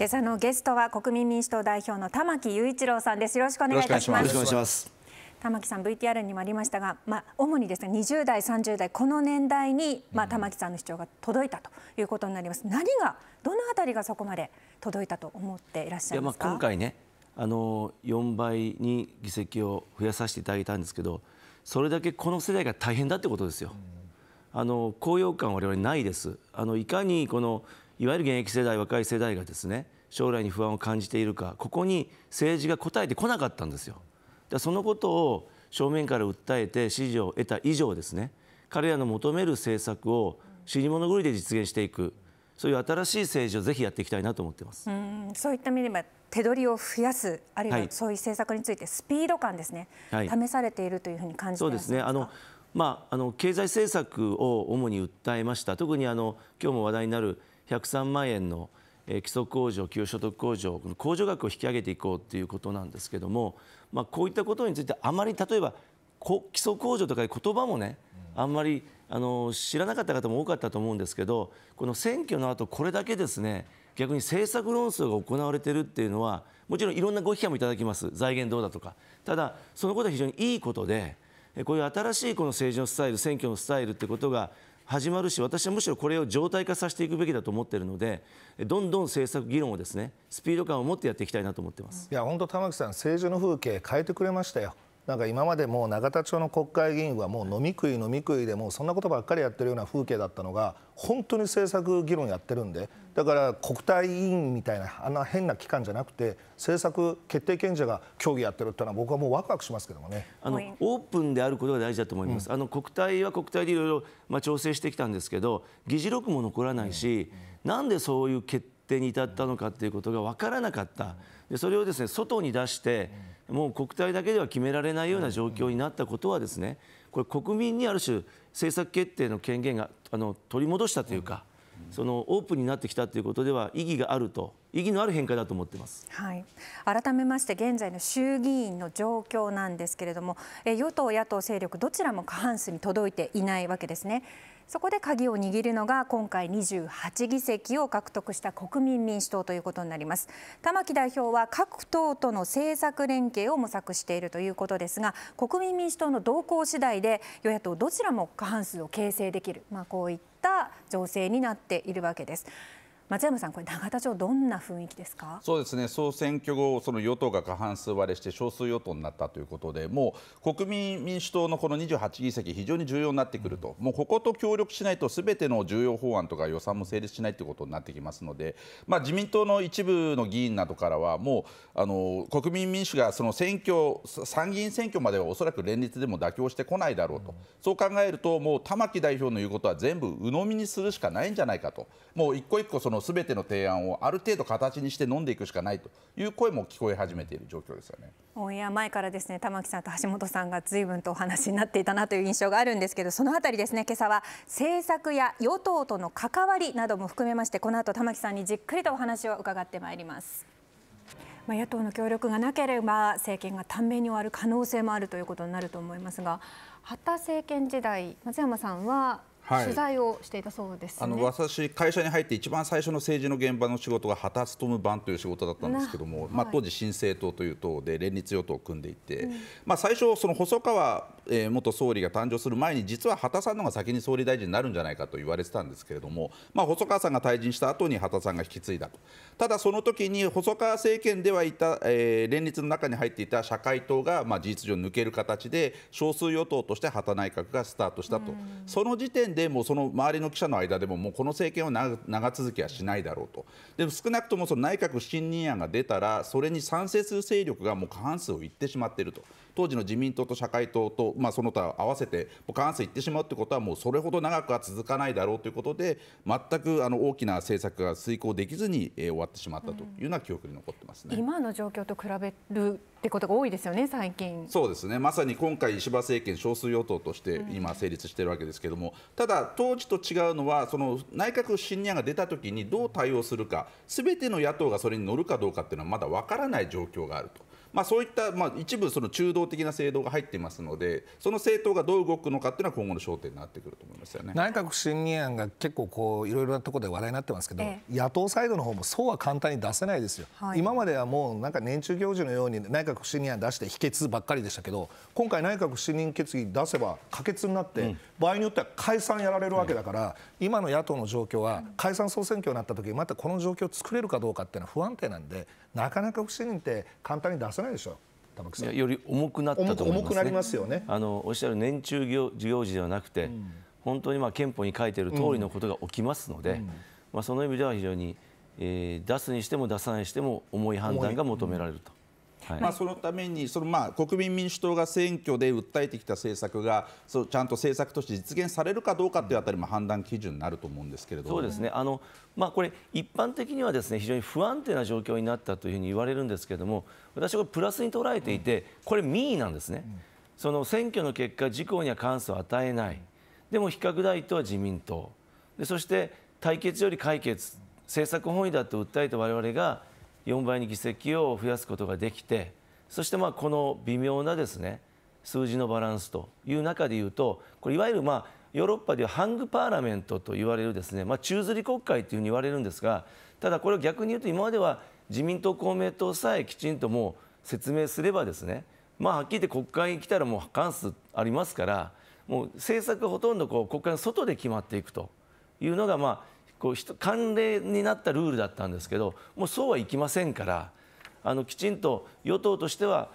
今朝のゲストは国民民主党代表の玉木雄一郎さんです。よろしくお願いいたします。玉木さん、VTR にもありましたが、主にですね、20代、30代、この年代に、玉木さんの主張が届いたということになります。どのあたりがそこまで届いたと思っていらっしゃいますか。今回ね、4倍に議席を増やさせていただいたんですけど、それだけこの世代が大変だってことですよ。高揚感は我々ないです。いかにこのいわゆる現役世代、若い世代がですね、将来に不安を感じているか、ここに政治が答えてこなかったんですよ。そのことを正面から訴えて支持を得た以上ですね、彼らの求める政策を死に物狂いで実現していく、そういう新しい政治をぜひやっていきたいなと思っています。そういった意味では手取りを増やす、あるいはそういう政策についてスピード感ですね、試されているというふうに感じています。そうですね。経済政策を主に訴えました。特に今日も話題になる103万円の基礎控除、給与所得控除、控除額を引き上げていこうということなんですけども、こういったことについてあまり、例えば基礎控除とかいう言葉もね、あんまり知らなかった方も多かったと思うんですけど、この選挙の後これだけですね、逆に政策論争が行われているっていうのは、もちろんいろんなご批判もいただきます。財源どうだとか。ただそのことは非常にいいことで、こういう新しいこの政治のスタイル、選挙のスタイルってことが始まるし、私はむしろこれを常態化させていくべきだと思っているので、どんどん政策議論をですね、スピード感を持ってやっていきたいなと思ってます。いや、本当玉木さん、政治の風景変えてくれましたよ。今までもう永田町の国会議員はもう飲み食いで、もうそんなことばっかりやってるような風景だったのが、本当に政策議論やってるんで、だから国対委員みたいな、あんな変な機関じゃなくて、政策決定権者が協議やってるっていうのは、僕はもうワクワクしますけどもね。オープンであることが大事だと思います。国対は国対でいろいろ調整してきたんですけど、議事録も残らないし、なんでそういう決定に至ったのかということが分からなかった。でそれをですね、外に出して、もう国対だけでは決められないような状況になったことはですね、これ国民にある種政策決定の権限が取り戻したというか、そのオープンになってきたということでは意義のある変化だと思っています。改めまして現在の衆議院の状況なんですけれども、与党野党勢力どちらも過半数に届いていないわけですね。そこで鍵を握るのが今回28議席を獲得した国民民主党ということになります。玉木代表は各党との政策連携を模索しているということですが、国民民主党の動向次第で与野党どちらも過半数を形成できる、こういった情勢になっているわけです。松山さん、これ永田町どんな雰囲気ですか。そうですね。総選挙後、その与党が過半数割れして少数与党になったということで、もう国民民主党のこの28議席非常に重要になってくると、もうここと協力しないとすべての重要法案とか予算も成立しないということになってきますので、自民党の一部の議員などからはもう国民民主がその参議院選挙まではおそらく連立でも妥協してこないだろうと、そう考えるともう玉木代表の言うことは全部鵜呑みにするしかないんじゃないかと、もう一個一個そのすべての提案をある程度形にして飲んでいくしかないという声も聞こえ始めている状況ですよね。オンエア前からですね、玉木さんと橋本さんが随分とお話になっていたなという印象があるんですけど、そのあたりですね、今朝は政策や与党との関わりなども含めまして、この後玉木さんにじっくりとお話を伺ってまいります。野党の協力がなければ政権が短命に終わる可能性もあるということになると思いますが、畑政権時代、松山さんは取材をしていたそうですね。私、会社に入って一番最初の政治の現場の仕事が旗勤番という仕事だったんですけども、当時、新生党という党で連立与党を組んでいて、最初、その細川元総理が誕生する前に実は畑さんの方が先に総理大臣になるんじゃないかと言われてたんですけれども、細川さんが退陣した後に畑さんが引き継いだと。ただ、その時に細川政権ではいた連立の中に入っていた社会党が事実上抜ける形で少数与党として畑内閣がスタートしたと。その時点でもうその周りの記者の間でも、もうこの政権は長続きはしないだろうと。でも少なくともその内閣不信任案が出たら、それに賛成する勢力がもう過半数をいってしまっていると。当時の自民党と社会党と、その他合わせて過半数いってしまうということは、もうそれほど長くは続かないだろうということで、全く大きな政策が遂行できずに終わってしまったというような記憶に残ってますね。今の状況と比べるってことが多いですよね、最近。そうですね。まさに今回石破政権少数与党として今成立しているわけですけれども、ただ当時と違うのは、その内閣不信任案が出たときにどう対応するか、すべての野党がそれに乗るかどうかっていうのはまだわからない状況があると。そういった一部その中道的な政党が入っていますので、その政党がどう動くのかというのは今後の焦点になってくると思いますよね。内閣不信任案が結構こういろいろなところで話題になってますけど、野党サイドの方もそうは簡単に出せないですよ、今まではもうなんか年中行事のように内閣不信任案出して否決ばっかりでしたけど、今回内閣不信任決議出せば可決になって、場合によっては解散やられるわけだから、今の野党の状況は解散総選挙になった時にまたこの状況を作れるかどうかっていうのは不安定なんで、なかなか不信任って簡単に出せないでしょ。より重くなったと思いますね。重くなりますよね。おっしゃる年中行事ではなくて、本当に憲法に書いている通りのことが起きますので、その意味では非常に、出すにしても出さないにしても重い判断が求められると。そのために国民民主党が選挙で訴えてきた政策がちゃんと政策として実現されるかどうかというあたりも判断基準になると思うんですけれども、そうですね、これ一般的にはですね、非常に不安定な状況になったというふうに言われるんですけれども、私はこれプラスに捉えていて、これ民意なんですね。その選挙の結果、自公には関数を与えない、でも比較第一党は自民党で、そして対決より解決、政策本位だと訴えて我々が4倍に議席を増やすことができて、そしてこの微妙なですね、数字のバランスという中でいうと、これいわゆるヨーロッパでいうハングパーラメントと言われるですね、宙づり国会というふうに言われるんですが、ただこれを逆に言うと、今までは自民党、公明党さえきちんともう説明すればですね、はっきり言って国会に来たらもう過半数ありますから、もう政策がほとんど国会の外で決まっていくというのが、慣例になったルールだったんですけど、もうそうはいきませんから、きちんと与党としては、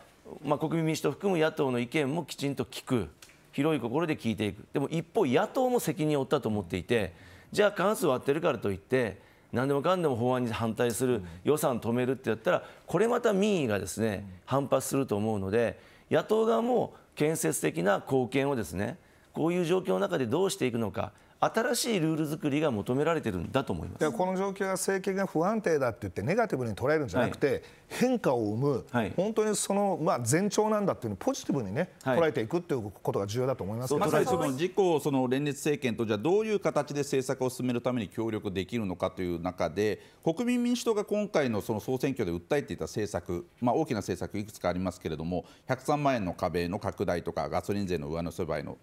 国民民主党を含む野党の意見もきちんと聞く、広い心で聞いていく。でも一方、野党も責任を負ったと思っていて、じゃあ過半数割ってるからといって何でもかんでも法案に反対する、予算を止めるってやったら、これまた民意がですね、反発すると思うので、野党側も建設的な貢献をですね、こういう状況の中でどうしていくのか、新しいルール作りが求められているんだと思います。この状況が政権が不安定だって言ってネガティブに捉えるんじゃなくて、変化を生む、本当にその前兆なんだっていうのをポジティブにね、捉えていくっていうことが重要だと思います。まさにその自公、その連立政権と、じゃあどういう形で政策を進めるために協力できるのかという中で、国民民主党が今回のその総選挙で訴えていた政策、大きな政策いくつかありますけれども、103万円の壁の拡大とか、ガソリン税の上乗せ分を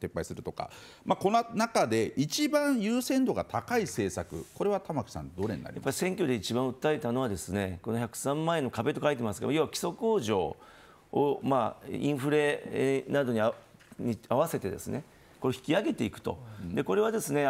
撤廃するとか、この中で一番優先度が高い政策、これは玉木さん、どれになりますか。やっぱり選挙で一番訴えたのはですね、この103万円の壁と書いてますが、要は基礎控除を、インフレなどに合わせてですね、これ引き上げていくと。でこれはですね、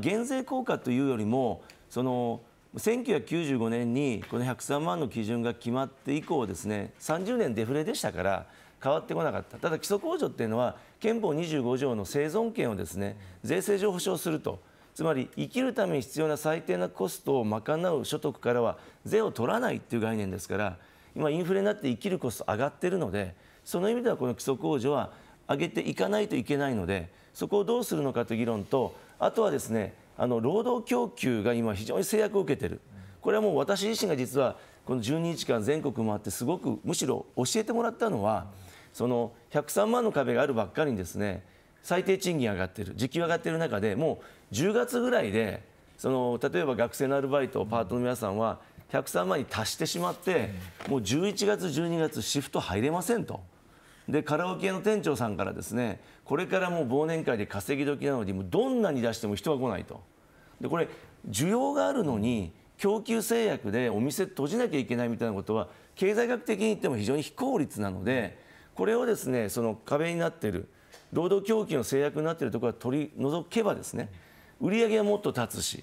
減税効果というよりも、その1995年にこの103万の基準が決まって以降ですね、30年デフレでしたから変わってこなかった。ただ基礎控除っていうのは、憲法25条の生存権をですね、税制上保障すると。つまり生きるために必要な最低なコストを賄う所得からは税を取らないという概念ですから、今インフレになって生きるコスト上がっているので、その意味ではこの基礎控除は上げていかないといけないので、そこをどうするのかという議論と、あとはですね、労働供給が今非常に制約を受けている。これはもう私自身が実はこの12日間全国回って、すごくむしろ教えてもらったのは、その103万の壁があるばっかりにですね、最低賃金上がっている、時給上がっている中で、もう10月ぐらいで、例えば学生のアルバイト、パートの皆さんは103万に達してしまって、もう11月、12月、シフト入れませんと。でカラオケの店長さんからですね、これからもう忘年会で稼ぎ時なので、もうどんなに出しても人が来ないと。でこれ需要があるのに供給制約でお店閉じなきゃいけないみたいなことは、経済学的に言っても非常に非効率なので、これをですね、その壁になっている、労働供給の制約になっているところは取り除けばですね、売り上げはもっと立つし、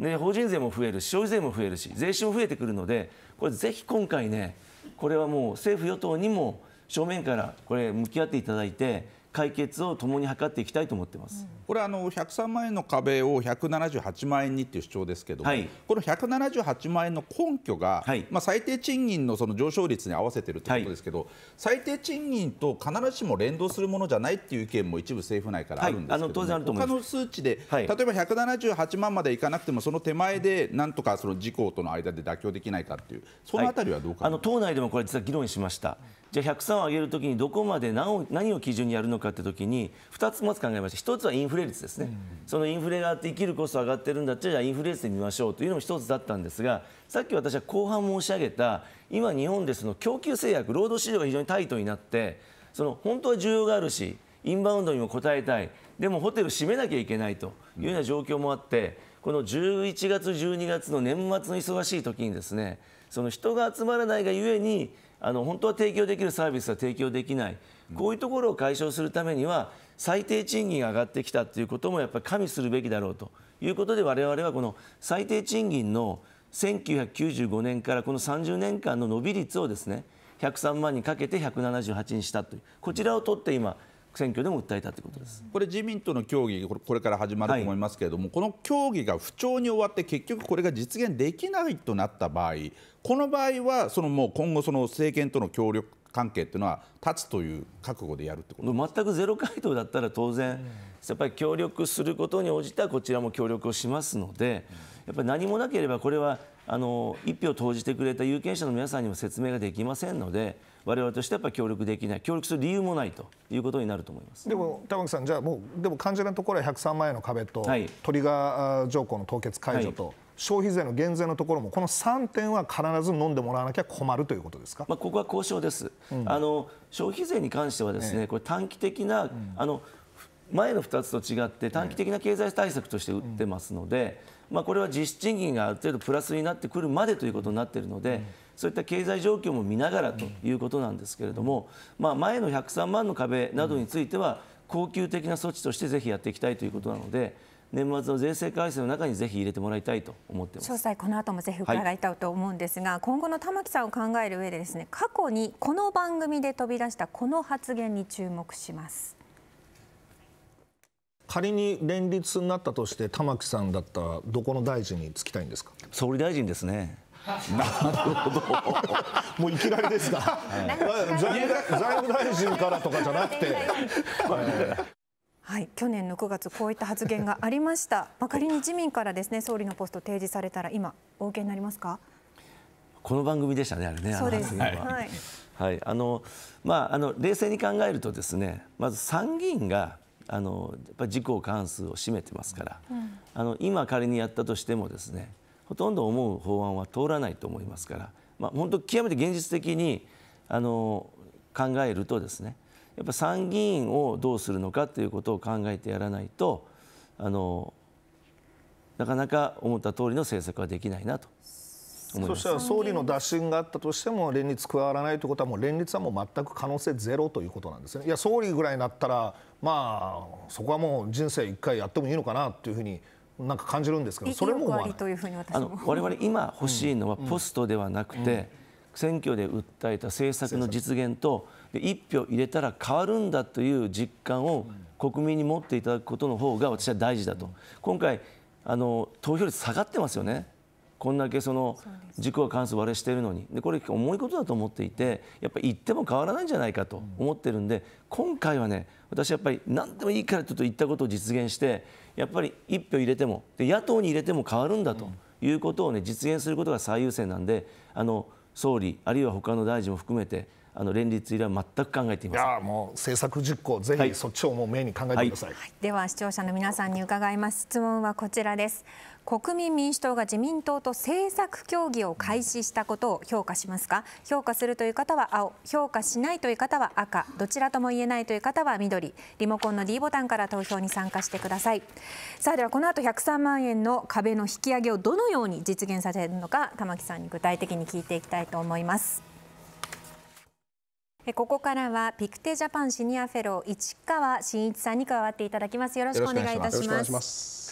で法人税も増えるし、消費税も増えるし、税収も増えてくるので、これぜひ今回ね、これはもう政府与党にも正面からこれ向き合っていただいて、解決を共に図っていきたいと思ってます。これ103万円の壁を178万円にという主張ですけども、この178万円の根拠が、最低賃金の上昇率に合わせているということですけど、最低賃金と必ずしも連動するものじゃないという意見も一部政府内からあるんですけど、他の数値で、例えば178万までいかなくても、その手前でなんとか自公との間で妥協できないかという、そのあたりはどうか。党内でもこれ実は議論しました。じゃあ103を上げるときにどこまで何を基準にやるのかかって時に2つまず考えました。1つはインフレ率ですね、そのインフレがあって生きるコスト上がってるんだったらじゃあインフレ率で見ましょうというのも1つだったんですが、さっき私は後半申し上げた今日本でその供給制約、労働市場が非常にタイトになって、その本当は需要があるしインバウンドにも応えたい、でもホテル閉めなきゃいけないというような状況もあって、この11月12月の年末の忙しい時にですね、その人が集まらないがゆえに本当は提供できるサービスは提供できない、こういうところを解消するためには最低賃金が上がってきたということもやっぱり加味するべきだろうということで、我々はこの最低賃金の1995年からこの30年間の伸び率をですね103万にかけて178にしたという、こちらを取って今選挙でも訴えたということです。これ自民との協議、これから始まると思いますけれども、はい、この協議が不調に終わって結局これが実現できないとなった場合、この場合はそのもう今後その政権との協力関係というのは断つという覚悟でやるってことですか。全くゼロ回答だったら当然やっぱり協力することに応じたこちらも協力をしますので、やっぱり何もなければこれは一票投じてくれた有権者の皆さんにも説明ができませんので、我々としてはやっぱり協力できない、協力する理由もないということになると思います。でも玉木さん、じゃあもうでも肝心なところは103万円の壁と、はい、トリガー条項の凍結解除と、はい、消費税の減税のところもこの3点は必ず飲んでもらわなきゃ困るということですか。まあここは交渉です。消費税に関してはですね、これ短期的な、前の2つと違って短期的な経済対策として打ってますので、これは実質賃金がある程度プラスになってくるまでということになっているので、そういった経済状況も見ながらということなんですけれども、前の103万の壁などについては恒久的な措置としてぜひやっていきたいということなので、年末の税制改正の中にぜひ入れてもらいたいと思っています。詳細この後もぜひ伺いたいと思うんですが、はい、今後の玉木さんを考える上でですね、過去にこの番組で飛び出したこの発言に注目します。仮に連立になったとして玉木さんだったらどこの大臣に就きたいんですか。総理大臣ですね。なるほど。もういきなりですか。財務大臣からとかじゃなくて。はい、去年の9月こういった発言がありました。仮に自民からですね総理のポスト提示されたら今お受けになりますか。この番組でしたね、あれね。そうです。はい。はい、冷静に考えるとですね、まず参議院がやっぱり自公過半数を占めてますから、今仮にやったとしてもですね、ほとんど思う法案は通らないと思いますから、本当極めて現実的に考えるとですね、やっぱ参議院をどうするのかということを考えてやらないと、なかなか思った通りの政策はできないなと思います。そしたら総理の打診があったとしても連立加わらないということは、もう連立はもう全く可能性ゼロということなんですね。いや、総理ぐらいになったらそこはもう人生一回やってもいいのかなというふうになんか感じるんですけど、それも我々今欲しいのはポストではなくて、選挙で訴えた政策の実現と、一票入れたら変わるんだという実感を国民に持っていただくことの方が私は大事だと。今回投票率下がってますよね。こんだけその自公過半数割れしているのに、これ重いことだと思っていて、やっぱり言っても変わらないんじゃないかと思ってるんで、今回はね、私やっぱり何でもいいからちょっと言ったことを実現して、やっぱり一票入れても野党に入れても変わるんだということをね、実現することが最優先なんで、総理あるいは他の大臣も含めて連立以来は全く考えていません。いや、もう政策実行、ぜひそっちをもう目に考えてください。はいはい、では視聴者の皆さんに伺います。質問はこちらです。国民民主党が自民党と政策協議を開始したことを評価しますか。評価するという方は青、評価しないという方は赤、どちらとも言えないという方は緑。リモコンの D ボタンから投票に参加してください。さあ、ではこの後103万円の壁の引き上げをどのように実現させるのか、玉木さんに具体的に聞いていきたいと思います。ここからはピクテジャパンシニアフェロー市川真一さんに加わっていただきます。よろしくお願いいたします。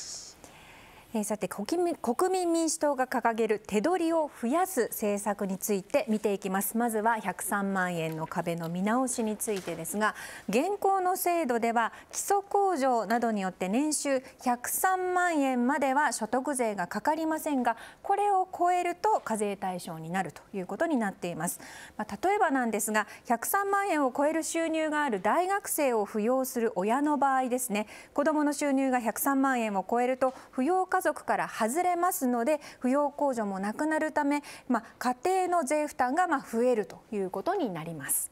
さて、国民民主党が掲げる手取りを増やす政策について見ていきます。まずは103万円の壁の見直しについてですが、現行の制度では基礎控除などによって年収103万円までは所得税がかかりませんが、これを超えると課税対象になるということになっています。例えばなんですが、103万円を超える収入がある大学生を扶養する親の場合ですね、子どもの収入が103万円を超えると扶養家族から外れますので、扶養控除もなくなるため、家庭の税負担が増えるということになります。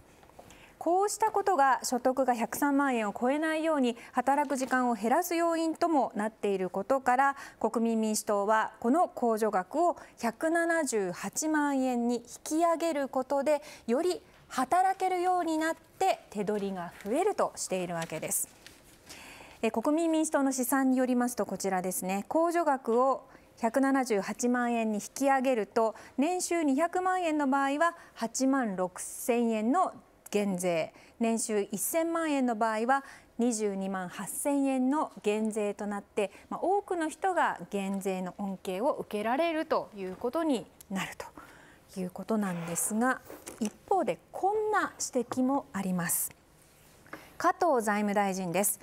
こうしたことが所得が103万円を超えないように働く時間を減らす要因ともなっていることから、国民民主党はこの控除額を178万円に引き上げることで、より働けるようになって手取りが増えるとしているわけです。国民民主党の試算によりますと、こちらですね、控除額を178万円に引き上げると、年収200万円の場合は8万6000円の減税、年収1000万円の場合は22万8000円の減税となって、多くの人が減税の恩恵を受けられるということになるということなんですが、一方でこんな指摘もあります。加藤財務大臣です。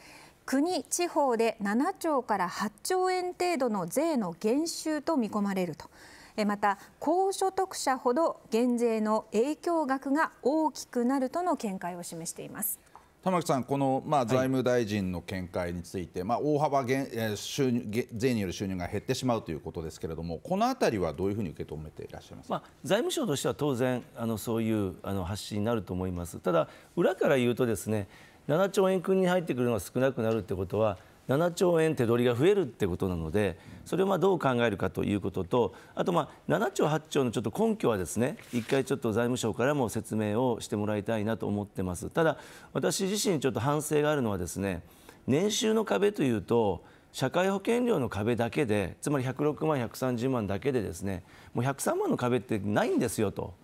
国・地方で7兆から8兆円程度の税の減収と見込まれると、また高所得者ほど減税の影響額が大きくなるとの見解を示しています。玉木さん、この財務大臣の見解について、大幅減収入、税による収入が減ってしまうということですけれども、このあたりはどういうふうに受け止めていらっしゃいますか。財務省としては当然そういう発信になると思います。ただ裏から言うとですね、7兆円国に入ってくるのが少なくなるということは、7兆円手取りが増えるということなので、それをどう考えるかということと、あと7兆、8兆のちょっと根拠はですね、一回ちょっと財務省からも説明をしてもらいたいなと思ってます。ただ、私自身ちょっと反省があるのはですね、年収の壁というと、社会保険料の壁だけで、つまり106万、130万だけでですね、もう103万の壁ってないんですよと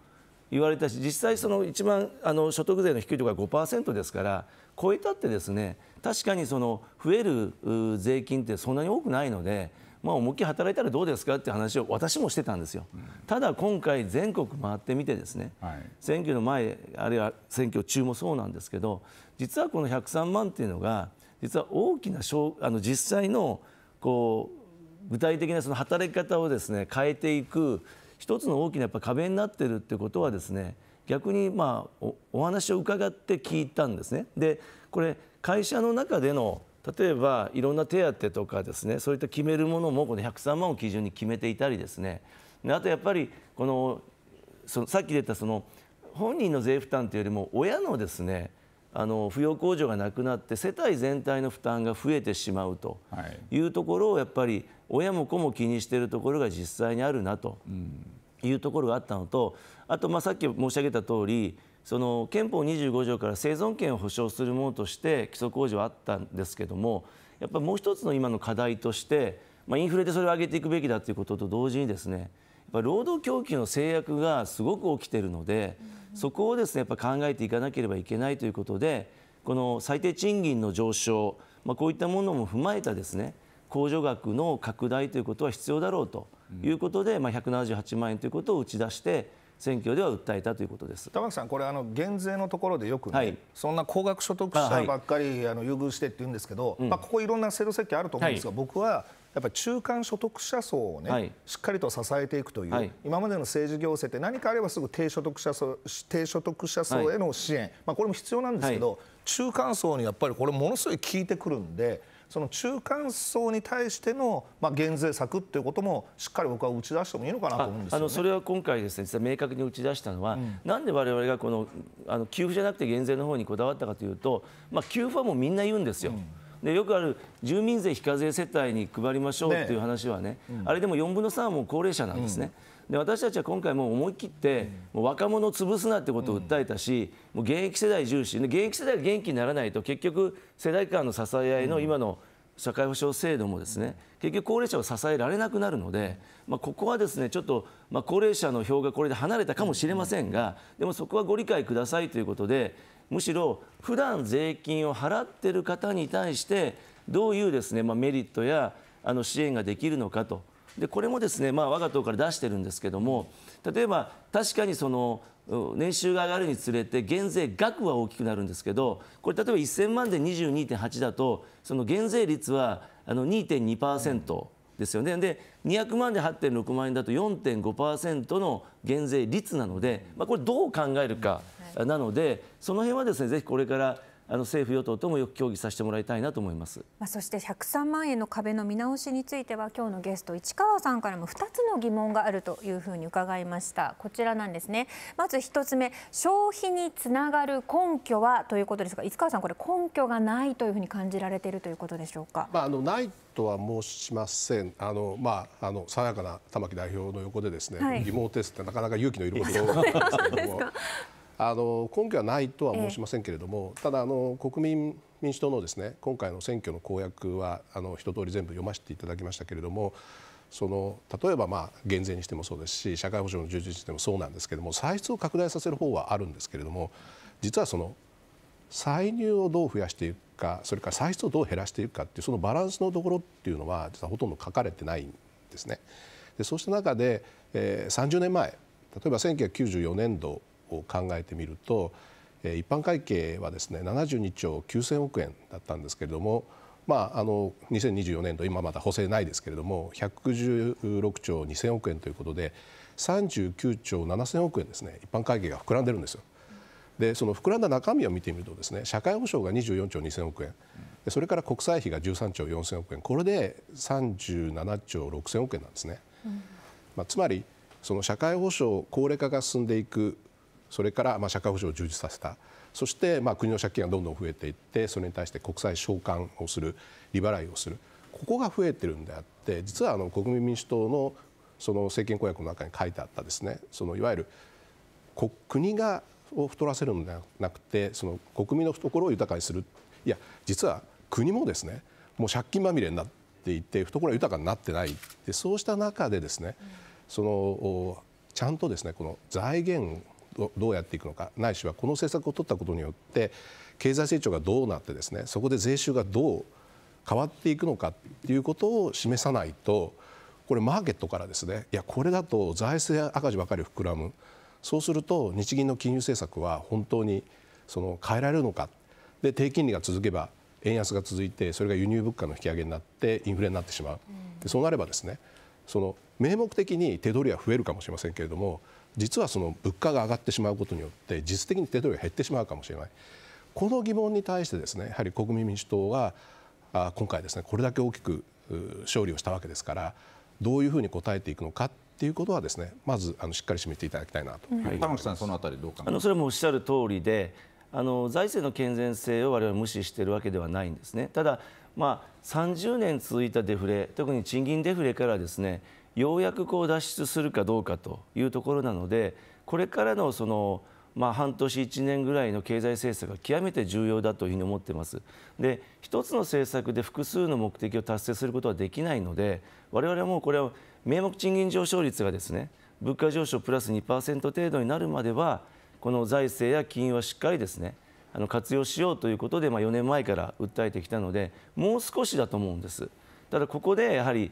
言われたし、実際、その一番所得税の低いところが 5% ですから、超えたってですね、確かにその増える税金ってそんなに多くないので、思いっきり働いたらどうですかって話を私もしてたんですよ。ただ今回、全国回ってみてですね、選挙の前、あるいは選挙中もそうなんですけど、実はこの103万っていうのが、実は大きな実際の具体的なその働き方をですね変えていく、一つの大きなやっぱ壁になっているということはですね、逆にお話を伺って聞いたんですね。でこれ会社の中での例えばいろんな手当とかですね、そういった決めるものもこの103万を基準に決めていたりですね、あとやっぱりさっき出たその本人の税負担というよりも親のですね扶養控除がなくなって世帯全体の負担が増えてしまうというところをやっぱり親も子も気にしているところが実際にあるなというところがあったのと、あとさっき申し上げた通り、その憲法25条から生存権を保障するものとして基礎控除はあったんですけども、やっぱりもう一つの今の課題として、インフレでそれを上げていくべきだということと同時にですね、労働供給の制約がすごく起きているので、そこをですねやっぱ考えていかなければいけないということで、この最低賃金の上昇、こういったものも踏まえたですね控除額の拡大ということは必要だろうということで、178万円ということを打ち出して選挙では訴えたということです。玉木さん、これ減税のところでよくね、そんな高額所得者ばっかり優遇してって言うんですけど、ここいろんな制度設計あると思うんですが、僕はやっぱり中間所得者層をねしっかりと支えていくという、今までの政治行政って何かあればすぐ低所得者層への支援、これも必要なんですけど、中間層にやっぱりこれものすごい効いてくるんで、その中間層に対しての減税策ということもしっかり僕は打ち出してもいいのかなと思うんですよね。それは今回ですね、実は明確に打ち出したのは、なんで我々が給付じゃなくて減税の方にこだわったかというと、給付はもうみんな言うんですよ。でよくある住民税非課税世帯に配りましょうという話はね、あれでも4分の3はもう高齢者なんですね。で私たちは今回もう思い切ってもう若者を潰すなってことを訴えたし、もう現役世代重視で、現役世代が元気にならないと結局世代間の支え合いの今の社会保障制度もですね結局高齢者を支えられなくなるので、ここはですねちょっと高齢者の票がこれで離れたかもしれませんが、でもそこはご理解くださいということで、むしろ普段税金を払っている方に対してどういうですねメリットや支援ができるのかと。でこれもですね我が党から出してるんですけども、例えば確かにその年収が上がるにつれて減税額は大きくなるんですけど、これ例えば1000万で 22.8 だとその減税率は2.2% ですよね。で200万で 8.6 万円だと 4.5% の減税率なので、これどう考えるかなので、その辺はですねぜひこれから政府・与党ともよく協議させてもらいたいなと思います。そして103万円の壁の見直しについては、今日のゲスト市川さんからも2つの疑問があるというふうに伺いました。こちらなんですね。まず1つ目、消費につながる根拠はということですが、市川さん、これ根拠がないというふうに感じられているということでしょうか。ないとは申しません。爽やかな玉木代表の横でですね、疑問テストってなかなか勇気のいることなんですけれども根拠はないとは申しませんけれども、ただ国民民主党のですね、今回の選挙の公約は一通り全部読ませていただきましたけれども、例えば減税にしてもそうですし、社会保障の充実にしてもそうなんですけれども、歳出を拡大させる方はあるんですけれども、実は歳入をどう増やしていくか、それから歳出をどう減らしていくかっていう、そのバランスのところっていうのは実はほとんど書かれてないんですね。でそうした中で、30年前、例えば1994年度を考えてみると、一般会計はですね72兆9000億円だったんですけれども、2024年度、今まだ補正ないですけれども116兆2000億円ということで39兆7000億円ですね、一般会計が膨らんでるんですよ。でその膨らんだ中身を見てみるとですね、社会保障が24兆2000億円、それから国債費が13兆4000億円、これで37兆6000億円なんですね。つまり社会保障、高齢化が進んでいく、それから社会保障を充実させた、そして国の借金がどんどん増えていって、それに対して国債償還をする、利払いをする、ここが増えてるんであって、実は国民民主党の政権公約の中に書いてあったですね、いわゆる国を太らせるのではなくて、国民の懐を豊かにする、いや実は国もですね、もう借金まみれになっていて懐が豊かになってない。でそうした中でですね、ちゃんとですねこの財源をどうやっていくのか、ないしはこの政策を取ったことによって経済成長がどうなってですね、そこで税収がどう変わっていくのかっていうことを示さないと、これマーケットからですね、いやこれだと財政赤字ばかり膨らむ、そうすると日銀の金融政策は本当に変えられるのか、で低金利が続けば円安が続いて、それが輸入物価の引き上げになってインフレになってしまう。でそうなればですね、名目的に手取りは増えるかもしれませんけれども、実は物価が上がってしまうことによって実質的に手取りが減ってしまうかもしれない。この疑問に対してですね、やはり国民民主党は今回ですね、これだけ大きく勝利をしたわけですから、どういうふうに答えていくのかということはですね、まずしっかり締めていただきたいなと。玉木さん、そのあたりどう考えますか。それもおっしゃる通りで、財政の健全性を我々無視しているわけではないんですね。ただ30年続いたデフレ、特に賃金デフレからですね、ようやく脱出するかどうかというところなので、これからの半年1年ぐらいの経済政策が極めて重要だというふうに思っています。で一つの政策で複数の目的を達成することはできないので、我々はもうこれは名目賃金上昇率がですね、物価上昇プラス 2% 程度になるまではこの財政や金融はしっかりですね活用しようということで、4年前から訴えてきたので、もう少しだと思うんです。ただここでやはり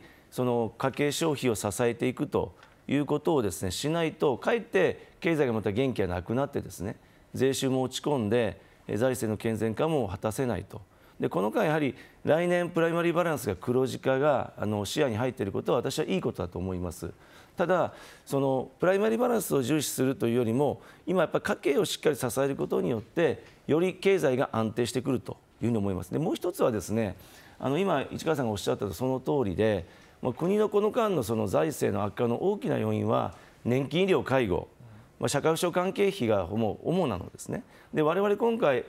家計消費を支えていくということをですねしないと、かえって経済がまた元気がなくなってですね、税収も落ち込んで財政の健全化も果たせないと。でこの間やはり来年プライマリーバランスが黒字化が視野に入っていることは私はいいことだと思います。ただプライマリーバランスを重視するというよりも、今やっぱり家計をしっかり支えることによってより経済が安定してくるというふうに思います。でもう一つはですね、今市川さんがおっしゃったとその通りで、国のこの間の財政の悪化の大きな要因は年金、医療、介護、社会保障関係費がもう主なのですね。で我々今回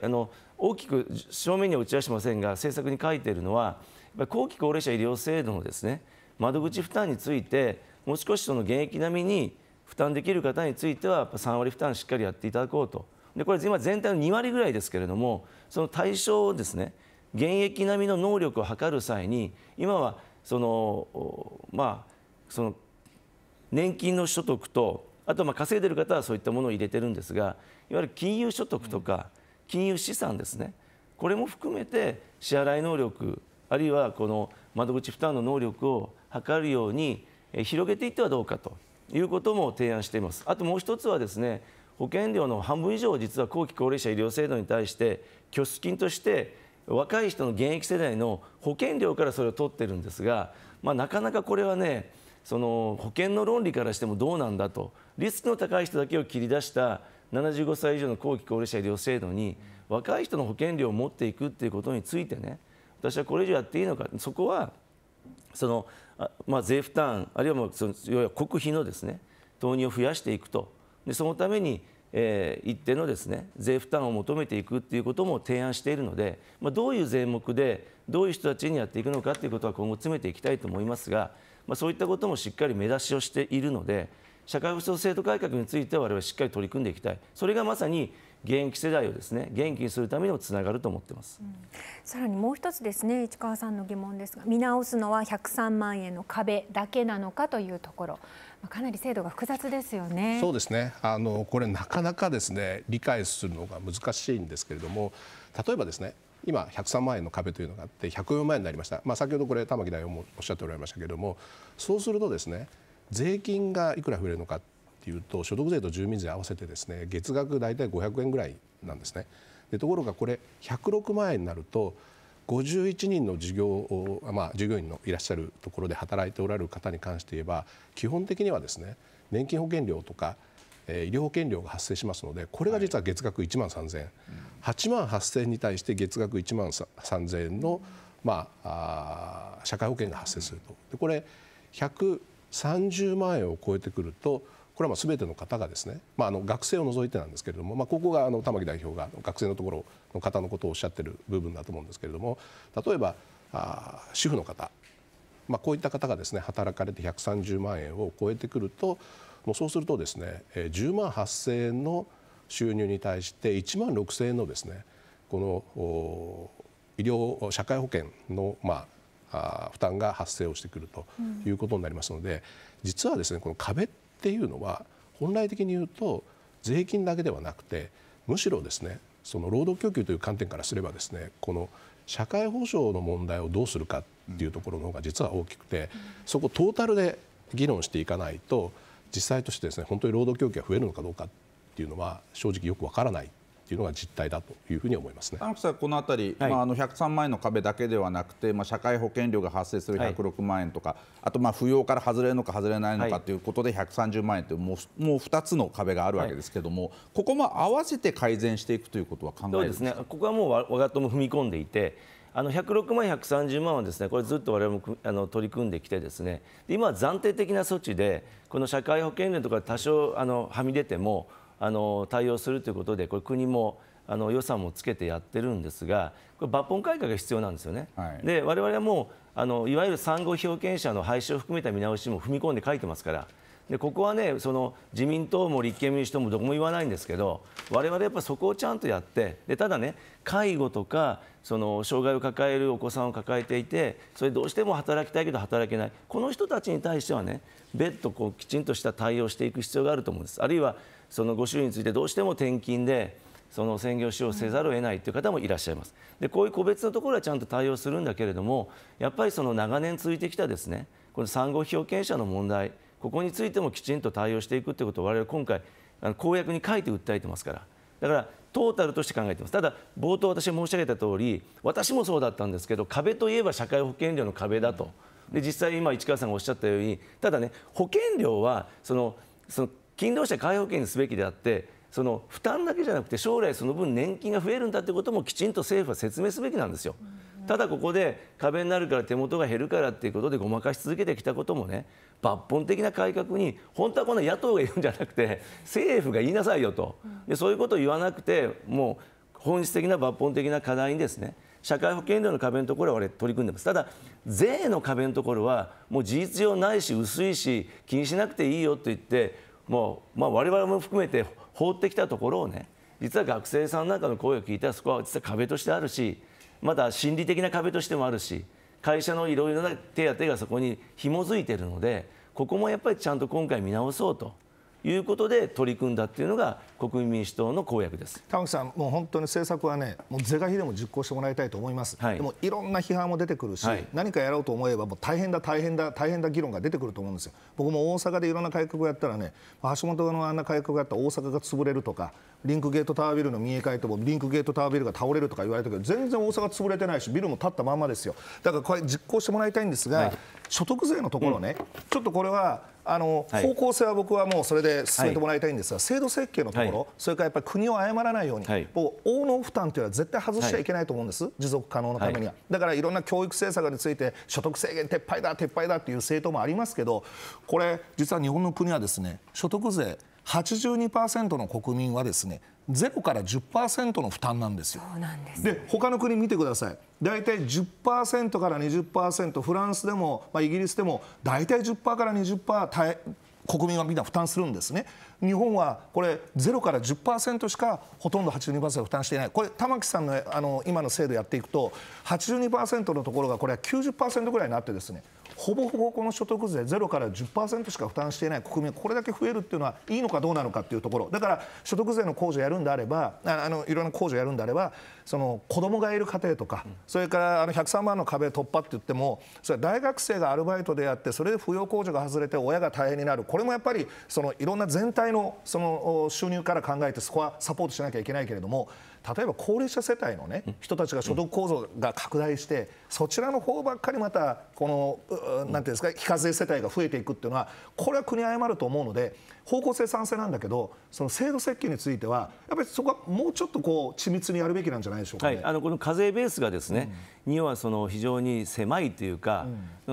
大きく正面には打ち出してませんが、政策に書いているのは後期高齢者医療制度のですね窓口負担について、もう少し現役並みに負担できる方についてはやっぱ3割負担しっかりやっていただこうと。でこれ今全体の2割ぐらいですけれども、その対象をですね現役並みの能力を測る際に、今は年金の所得と、あと稼いでる方はそういったものを入れてるんですが、いわゆる金融所得とか金融資産ですね、これも含めて支払い能力、あるいはこの窓口負担の能力を測るように広げていってはどうかということも提案しています。あともう一つはですね、保険料の半分以上を実は後期高齢者医療制度に対して拠出金として若い人の現役世代の保険料からそれを取ってるんですが、なかなかこれはね、保険の論理からしてもどうなんだと、リスクの高い人だけを切り出した75歳以上の後期高齢者医療制度に若い人の保険料を持っていくっていうことについてね、私はこれ以上やっていいのか、そこはその、税負担、あるいはもうその要は国費のですね、投入を増やしていくと、でそのために、一定のですね、税負担を求めていくっていうことも提案しているので、どういう税目でどういう人たちにやっていくのかということは今後詰めていきたいと思いますが、そういったこともしっかり目指しをしているので、社会保障制度改革については我々しっかり取り組んでいきたい。それがまさに現役世代をですね、元気にするためにもつながると思ってます。さらにもう一つですね、市川さんの疑問ですが、見直すのは103万円の壁だけなのかというところ、かなり制度が複雑ですよね。そうですね。これなかなかですね、理解するのが難しいんですけれども、例えばですね、今103万円の壁というのがあって104万円になりました。先ほどこれ玉木代表もおっしゃっておられましたけれども、そうするとですね、税金がいくら増えるのかっていうと、所得税と住民税合わせてですね、月額大体500円ぐらいなんですね。でところがこれ106万円になると、51人の従業員のいらっしゃるところで働いておられる方に関して言えば、基本的にはですね、年金保険料とか、医療保険料が発生しますので、これが実は月額1万3000円、8万8000円に対して月額1万3000円の、社会保険が発生すると。でこれ130万円を超えてくると、これはすべての方がですね、学生を除いてなんですけれども、ここが玉木代表が学生のところの方のことをおっしゃっている部分だと思うんですけれども、例えば主婦の方、こういった方がですね、働かれて130万円を超えてくると、もうそうするとですね、10万8000円の収入に対して1万6000円のですね、この社会保険の負担が発生をしてくるということになりますので、実はですね、この壁っていうのは本来的に言うと税金だけではなくて、むしろですね、その労働供給という観点からすればですね、この社会保障の問題をどうするかっていうところの方が実は大きくて、そこをトータルで議論していかないと、実際としてですね、本当に労働供給が増えるのかどうかっていうのは正直よくわからないというのが実態だというふうに思いますね。玉木さん、このあたり、103万円の壁だけではなくて、社会保険料が発生する106万円とか、あと扶養から外れるのか外れないのかということで130万円という、もう2つの壁があるわけですけれども、ここも合わせて改善していくということは考えるんですか。そうですね、ここはもう我が党も踏み込んでいて、106万円、130万はですね、これずっと我々も取り組んできてですね、今は暫定的な措置で、この社会保険料とか多少はみ出ても、対応するということで、これ国も予算もつけてやってるんですが、これ抜本改革が必要なんですよね。で我々はもういわゆる産後被保険者の廃止を含めた見直しも踏み込んで書いてますから、でここはね、その自民党も立憲民主党もどこも言わないんですけど、我々やっぱそこをちゃんとやって、でただね、介護とかその障害を抱えるお子さんを抱えていて、それどうしても働きたいけど働けない、この人たちに対してはね、別途こうきちんとした対応していく必要があると思うんです。あるいはそのご主人についてどうしても転勤でその専業使用せざるを得ないという方もいらっしゃいます。でこういう個別のところはちゃんと対応するんだけれども、やっぱりその長年続いてきたですね、この産後被保険者の問題、ここについてもきちんと対応していくということを我々今回公約に書いて訴えてますから、だからトータルとして考えてます。ただ冒頭私申し上げた通り、私もそうだったんですけど、壁といえば社会保険料の壁だと。で実際今市川さんがおっしゃったように、ただね、保険料はその勤労者皆保険にすべきであって、その負担だけじゃなくて、将来その分年金が増えるんだということもきちんと政府は説明すべきなんですよ。ただここで壁になるから、手元が減るからということでごまかし続けてきたこともね、抜本的な改革に本当はこの野党が言うんじゃなくて政府が言いなさいよと。でそういうことを言わなくて、もう本質的な抜本的な課題にですね、社会保険料の壁のところは我々取り組んでます。ただ税の壁のところはもう事実上ないし、薄いし、気にしなくていいよと言って、もう我々も含めて放ってきたところをね、実は学生さんなんかの声を聞いたら、そこは実は壁としてあるし、また心理的な壁としてもあるし、会社のいろいろな手当がそこに紐づいているので、ここもやっぱりちゃんと今回見直そうということで取り組んだっていうのが国民民主党の公約です。玉木さん、もう本当に政策はね、もう是が非でも実行してもらいたいと思います、でもいろんな批判も出てくるし、何かやろうと思えばもう大変だ議論が出てくると思うんですよ。僕も大阪でいろんな改革をやったらね、橋本のあんな改革があったら大阪が潰れるとか、リンクゲートタワービルの民営化へともリンクゲートタワービルが倒れるとか言われたけど、全然大阪潰れてないし、ビルも建ったまんまですよ。だからこれ実行してもらいたいんですが、所得税のところね、ちょっとこれは方向性は僕はもうそれで進めてもらいたいんですが、制度設計のところ、それからやっぱり国を誤らないように、応能負担というのは絶対外しちゃいけないと思うんです、持続可能のためには。だからいろんな教育政策について、所得制限撤廃だ、撤廃だっていう政党もありますけど、これ、実は日本の国はですね、所得税 82% の国民はですね、0から 10% の負担なんですよ。そうなんですね。で、他の国見てください。大体 10% から 20%、 フランスでも、イギリスでも大体 10% から 20% 国民はみんな負担するんですね。日本はこれ0から 10% しかほとんど 82% 負担していない。これ玉木さんの、今の制度やっていくと 82% のところがこれは 90% ぐらいになってですね、ほぼほぼこの所得税0から 10% しか負担していない国民がこれだけ増えるっていうのはいいのかどうなのかっていうところだから、所得税の控除やるんであれば、いろんな控除やるんであれば、その子供がいる家庭とか、それから103万の壁突破って言っても、それは大学生がアルバイトでやって、それで扶養控除が外れて親が大変になる、これもやっぱりそのいろんな全体のその収入から考えて、そこはサポートしなきゃいけないけれども、例えば高齢者世帯の、ね、人たちが所得構造が拡大して、そちらの方ばっかりまたこのなんていうんですか、非課税世帯が増えていくっていうのは、これは国誤ると思うので、方向性賛成なんだけど、その制度設計についてはやっぱりそこはもうちょっとこう緻密にやるべきなんじゃないでしょうかね。はい、この課税ベースがですね、日本はその非常に狭いというか、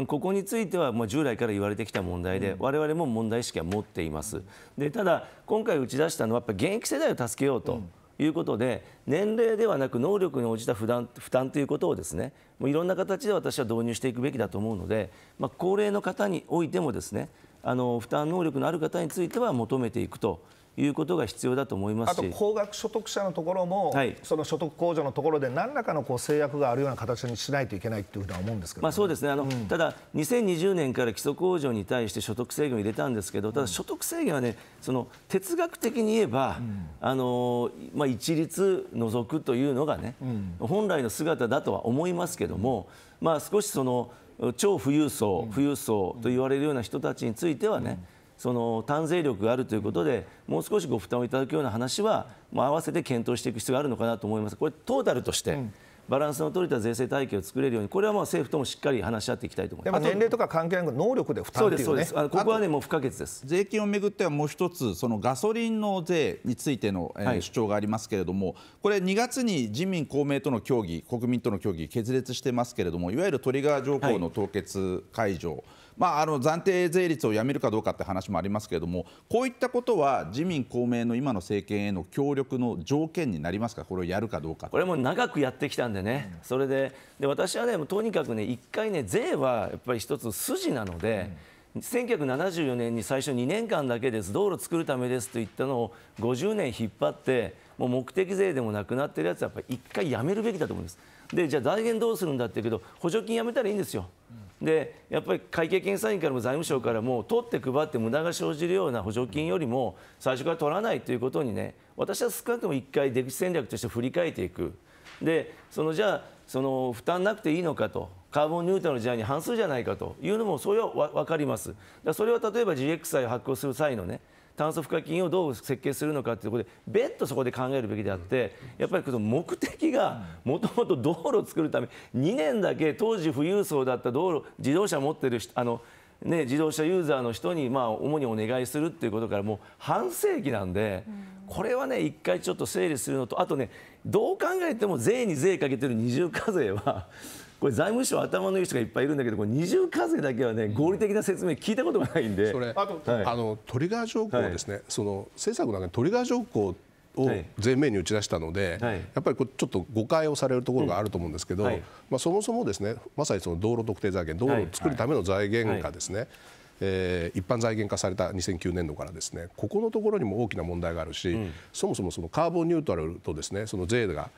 ここについてはもう従来から言われてきた問題で、我々も問題意識は持っています。で、ただ今回打ち出したのはやっぱり現役世代を助けようと。いうことで、年齢ではなく能力に応じた負担ということをですね、もういろんな形で私は導入していくべきだと思うので、高齢の方においてもですね、負担能力のある方については求めていくということが必要だと思いますし、あと高額所得者のところも、その所得控除のところで何らかのこう制約があるような形にしないといけないというふうには思うんですけど、ね。そうですね。ただ2020年から基礎控除に対して所得制限を入れたんですけど、ただ所得制限はね、その哲学的に言えば、一律除くというのがね、本来の姿だとは思いますけども、少しその超富裕層と言われるような人たちについてはね。その単税力があるということで、もう少しご負担をいただくような話は、合わせて検討していく必要があるのかなと思います。これトータルとして、バランスの取れた税制体系を作れるように、これは政府ともしっかり話し合っていきたいと思います。年齢とか関係なく、能力で負担っていうね。そうです、そうです。ここはね、もう不可欠です。税金をめぐってはもう一つ、そのガソリンの税についての主張がありますけれども、これ2月に自民公明との協議、国民との協議決裂してますけれども、いわゆるトリガー条項の凍結解除。暫定税率をやめるかどうかって話もありますけれども、こういったことは自民・公明の今の政権への協力の条件になりますか、これをやるかどうか。これも長くやってきたんでね、それで私はね、とにかくね、一回ね、税はやっぱり一つ筋なので、1974年に最初2年間だけです、道路作るためですと言ったのを50年引っ張って、もう目的税でもなくなってるやつは、やっぱり一回やめるべきだと思います。で、じゃあ財源どうするんだっていうけど、補助金やめたらいいんですよ。でやっぱり会計検査院からも財務省からも取って配って無駄が生じるような補助金よりも最初から取らないということにね、私は少なくとも1回出口戦略として振り返っていく。でじゃあ負担なくていいのかと、カーボンニュートラルの時代に反するじゃないかというのもそれは分かります。それは例えば GX 債を発行する際のね、炭素付加金をどう設計するのかということで別途そこで考えるべきであって、やっぱり目的がもともと道路を作るため2年だけ当時富裕層だった道路自動車を持っている自動車ユーザーの人に主にお願いするということからもう半世紀なんで、これはね一回ちょっと整理するのと、あとねどう考えても税に税かけてる二重課税は。これ財務省頭のいい人がいっぱいいるんだけど、これ二重課税だけはね合理的な説明聞いたことがないんで、それトリガー条項ですね、その政策の中にトリガー条項を前面に打ち出したので、やっぱりちょっと誤解をされるところがあると思うんですけど、そもそもですね、まさにその道路特定財源、道路を作るための財源がですね、一般財源化された2009年度からですね、ここのところにも大きな問題があるし、そもそもそのカーボンニュートラルとですね、その税が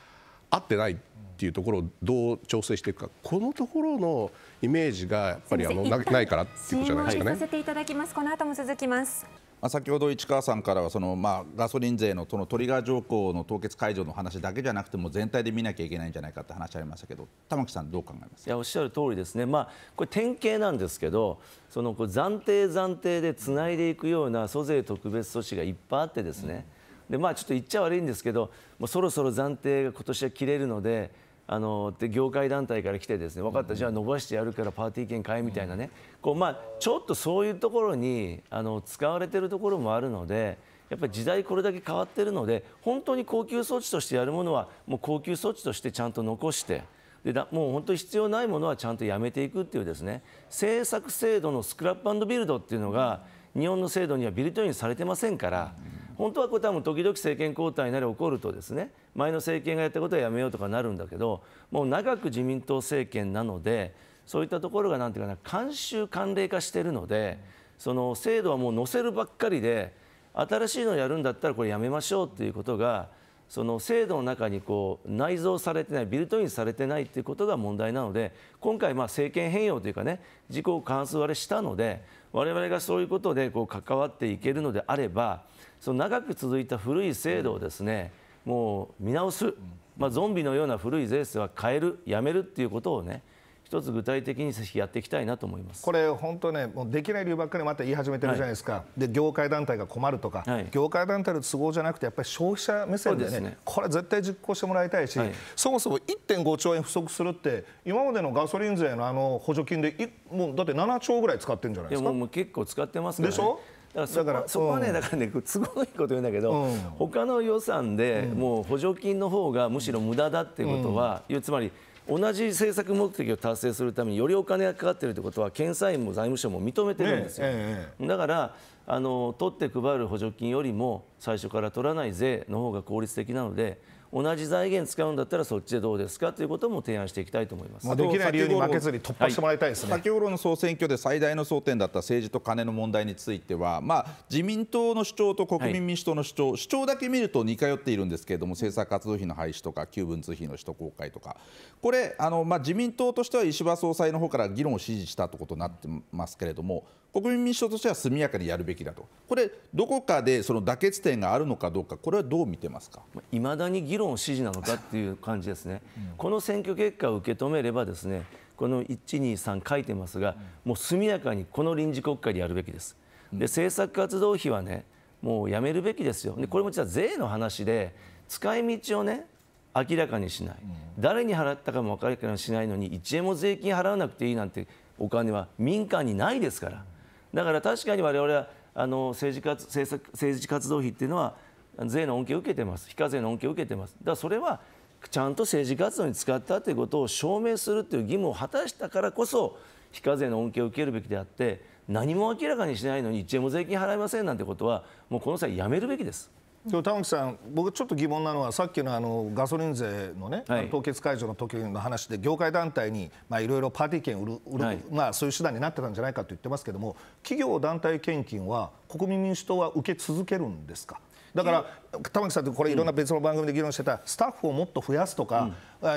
合ってないっていうところをどう調整していくか、このところのイメージがやっぱりないからっていうことじゃないですかね。させていただきます。この後も続きます。先ほど市川さんからはガソリン税のトリガー条項の凍結解除の話だけじゃなくても全体で見なきゃいけないんじゃないかって話ありましたけど、玉木さんどう考えますか。いや、おっしゃる通りですね。これ典型なんですけど、暫定でつないでいくような租税特別措置がいっぱいあってですね。ちょっと言っちゃ悪いんですけど、もうそろそろ暫定が今年は切れるので、業界団体から来てですね、分かった、じゃあ伸ばしてやるからパーティー券買えみたいなね、こうまあちょっとそういうところに使われてるところもあるので、やっぱり時代これだけ変わってるので、本当に恒久措置としてやるものはもう恒久措置としてちゃんと残して、でもう本当に必要ないものはちゃんとやめていくっていうですね、政策制度のスクラップ&ビルドっていうのが日本の制度にはビルトインされてませんから、本当はこれ多分時々政権交代なり起こるとですね、前の政権がやったことはやめようとかなるんだけど、もう長く自民党政権なので、そういったところがなんていうかな、慣習慣例化しているので、その制度はもう載せるばっかりで、新しいのをやるんだったらこれやめましょうっていうことが、その制度の中にこう内蔵されてない、ビルトインされてないっていうことが問題なので、今回まあ政権変容というかね、自公過半数割れしたので、我々がそういうことでこう関わっていけるのであれば、その長く続いた古い制度をですね、もう見直す、まあ、ゾンビのような古い税制は変える、やめるっていうことをね、一つ具体的にぜひやっていきたいなと思います。これ本当ね、もうできない理由ばっかりまた言い始めてるじゃないですか。はい、で業界団体が困るとか、はい、業界団体の都合じゃなくてやっぱり消費者目線でね、これ絶対実行してもらいたいし、はい、そもそも 1.5 兆円不足するって今までのガソリン税の補助金でもうだって7兆ぐらい使ってるんじゃないですか。いやもう結構使ってますからね。でしょ。だからそこはね、だからね、すごいこと言うんだけど、他の予算でもう補助金の方がむしろ無駄だっていうことは、つまり同じ政策目的を達成するためによりお金がかかっているということは検査院も財務省も認めてるんですよ。だから取って配る補助金よりも最初から取らない税の方が効率的なので、同じ財源使うんだったらそっちでどうですかということも提案していきたいと思います。できない理由に負けずに突破してもらいたいですね。先ほどの総選挙で最大の争点だった政治と金の問題については、まあ、自民党の主張と国民民主党の主張、主張だけ見ると似通っているんですけれども、政策活動費の廃止とか旧文通費の使途公開とか、これまあ、自民党としては石破総裁の方から議論を指示したということになってますけれども、国民民主党としては速やかにやるべきだと、これ、どこかでその妥結点があるのかどうか、これはどう見てますか。いまだに議論支持なのかっていう感じですね。この選挙結果を受け止めればですね、この1、2、3書いてますが、もう速やかにこの臨時国会でやるべきです。で、政策活動費はね、もうやめるべきですよ。で、これも実は税の話で、使い道をね、明らかにしない、誰に払ったかも明らかにしないのに、1円も税金払わなくていいなんてお金は民間にないですから。だから確かに我々は政治活動費っていうのは税の恩恵を受けてます、非課税の恩恵を受けてます、だからそれはちゃんと政治活動に使ったということを証明するという義務を果たしたからこそ、非課税の恩恵を受けるべきであって、何も明らかにしないのに、1円も税金払いませんなんてことは、もうこの際、やめるべきです。玉木さん、僕ちょっと疑問なのは、さっきのガソリン税のね、凍結解除の時の話で、業界団体にいろいろパーティー券売る、まあそういう手段になってたんじゃないかと言ってますけども、企業団体献金は国民民主党は受け続けるんですか。だから玉木さんとこれいろんな別の番組で議論してたスタッフをもっと増やすとか、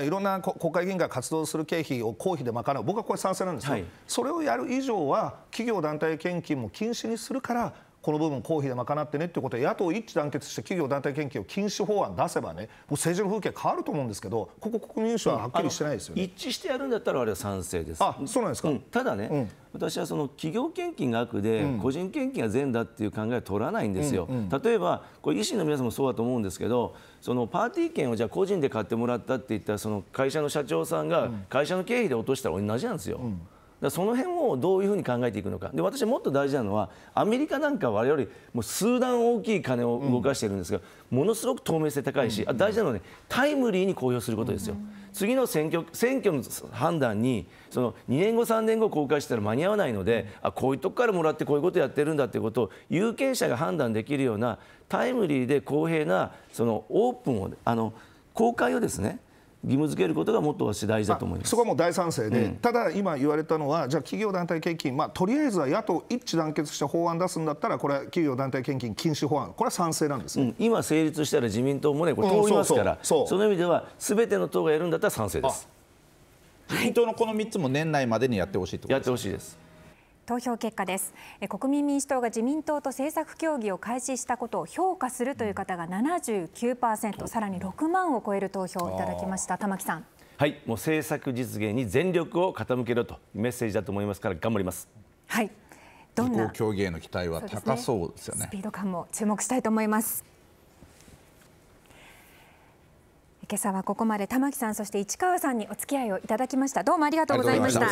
いろんな国会議員が活動する経費を公費で賄う、僕はこれ賛成なんですよ。それをやる以上は企業団体献金も禁止にするから。この部分公費で賄ってねってことで野党一致団結して企業団体献金を禁止法案出せばね、政治の風景変わると思うんですけど、ここ国民主ははっきりしてないですよね。一致してやるんだったらあれは賛成です。あ、そうなんですか。ただね、私はその企業献金が悪で、個人献金が善だっていう考えは取らないんですよ。例えばこれ維新の皆さんもそうだと思うんですけど、そのパーティー券をじゃあ個人で買ってもらったって言ったら、その会社の社長さんが会社の経費で落としたら同じなんですよ。その辺をどういうふうに考えていくのか。で、私はもっと大事なのは、アメリカなんかは我々よりもう数段大きい金を動かしているんですが、ものすごく透明性高いし、大事なのはね、タイムリーに公表することですよ。次の選挙の判断にその2年後3年後公開したら間に合わないので、こういうとこからもらってこういうことやってるんだっていうことを有権者が判断できるようなタイムリーで公平なそのオープンを公開をですね、義務付けることがもっと私大事だと思います。そこはもう大賛成で、ただ今言われたのは、じゃあ企業団体献金、まあとりあえずは野党一致団結して法案出すんだったら、これは企業団体献金禁止法案、これは賛成なんですね。今成立したら自民党もね、これ通りますから、その意味ではすべての党がやるんだったら賛成です。自民党のこの3つも年内までにやってほしいと。やってほしいです。投票結果です。国民民主党が自民党と政策協議を開始したことを評価するという方が 79%、さらに6万を超える投票をいただきました。玉木さん。はい、もう政策実現に全力を傾けろとメッセージだと思いますから頑張ります。はい。どんな競技への期待は高そうですよね。スピード感も注目したいと思います。今朝はここまで玉木さん、そして市川さんにお付き合いをいただきました。どうもありがとうございました。